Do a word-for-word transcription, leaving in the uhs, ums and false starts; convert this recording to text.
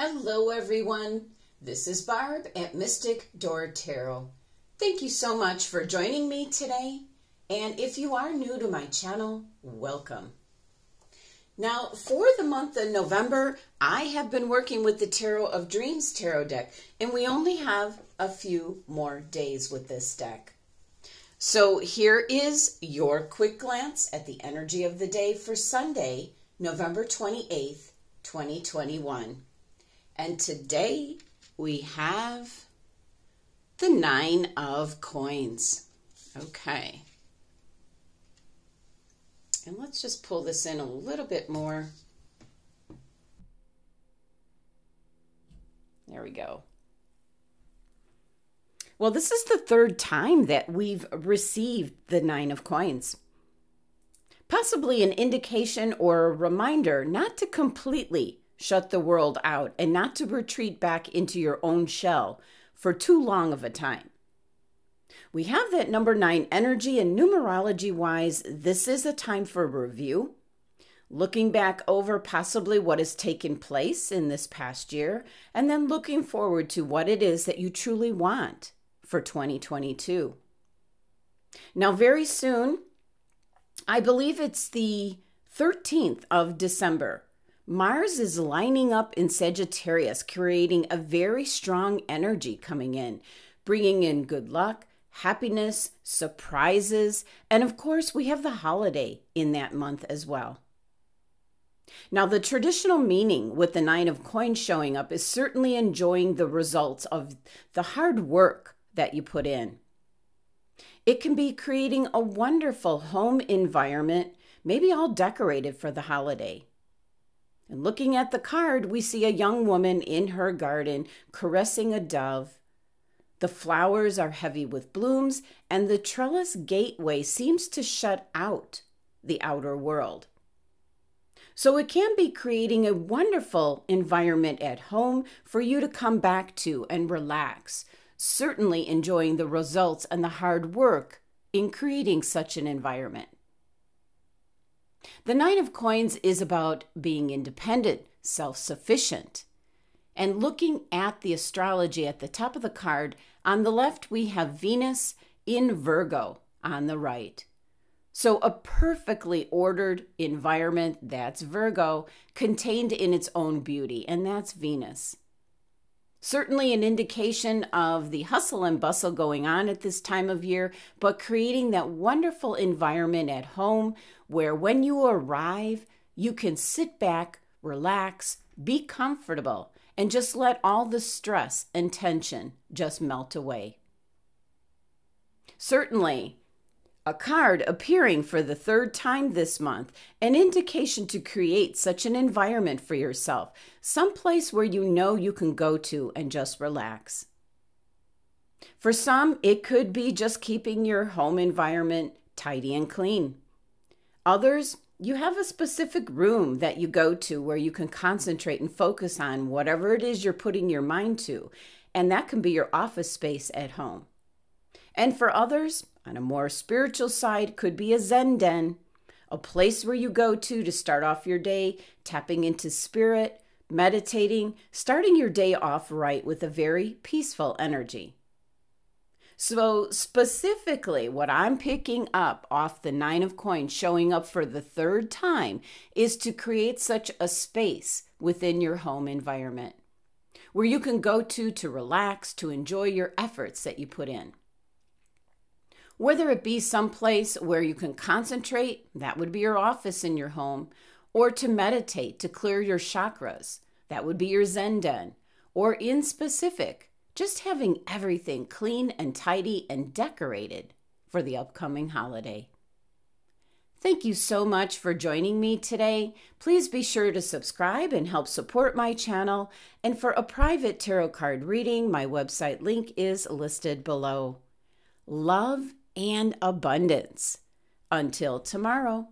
Hello everyone, this is Barb at Mystic Door Tarot. Thank you so much for joining me today, and if you are new to my channel, welcome. Now for the month of November, I have been working with the Tarot of Dreams tarot deck, and we only have a few more days with this deck. So here is your quick glance at the energy of the day for Sunday, November twenty-eighth, twenty twenty-one. And today we have the Nine of Coins. Okay. And let's just pull this in a little bit more. There we go. Well, this is the third time that we've received the Nine of Coins. Possibly an indication or a reminder not to completely shut the world out and not to retreat back into your own shell for too long of a time. We have that number nine energy, and numerology wise, this is a time for review, looking back over possibly what has taken place in this past year, and then looking forward to what it is that you truly want for twenty twenty-two. Now, very soon, I believe it's the thirteenth of December, Mars is lining up in Sagittarius, creating a very strong energy coming in, bringing in good luck, happiness, surprises, and of course we have the holiday in that month as well. Now the traditional meaning with the Nine of Coins showing up is certainly enjoying the results of the hard work that you put in. It can be creating a wonderful home environment, maybe all decorated for the holiday. And looking at the card, we see a young woman in her garden caressing a dove. The flowers are heavy with blooms, and the trellis gateway seems to shut out the outer world. So it can be creating a wonderful environment at home for you to come back to and relax, certainly enjoying the results and the hard work in creating such an environment. The Nine of Coins is about being independent, self-sufficient. And looking at the astrology at the top of the card, on the left we have Venus in Virgo on the right. So a perfectly ordered environment, that's Virgo, contained in its own beauty, and that's Venus. Certainly an indication of the hustle and bustle going on at this time of year, but creating that wonderful environment at home where when you arrive, you can sit back, relax, be comfortable, and just let all the stress and tension just melt away. Certainly, a card appearing for the third time this month, an indication to create such an environment for yourself, someplace where you know you can go to and just relax. For some, it could be just keeping your home environment tidy and clean. Others, you have a specific room that you go to where you can concentrate and focus on whatever it is you're putting your mind to, and that can be your office space at home. And for others, on a more spiritual side, could be a Zen den, a place where you go to to start off your day, tapping into spirit, meditating, starting your day off right with a very peaceful energy. So specifically, what I'm picking up off the Nine of Coins showing up for the third time is to create such a space within your home environment where you can go to to relax, to enjoy your efforts that you put in. Whether it be someplace where you can concentrate, that would be your office in your home, or to meditate, to clear your chakras, that would be your Zen den, or in specific, just having everything clean and tidy and decorated for the upcoming holiday. Thank you so much for joining me today. Please be sure to subscribe and help support my channel. And for a private tarot card reading, my website link is listed below. Love and abundance. Until tomorrow.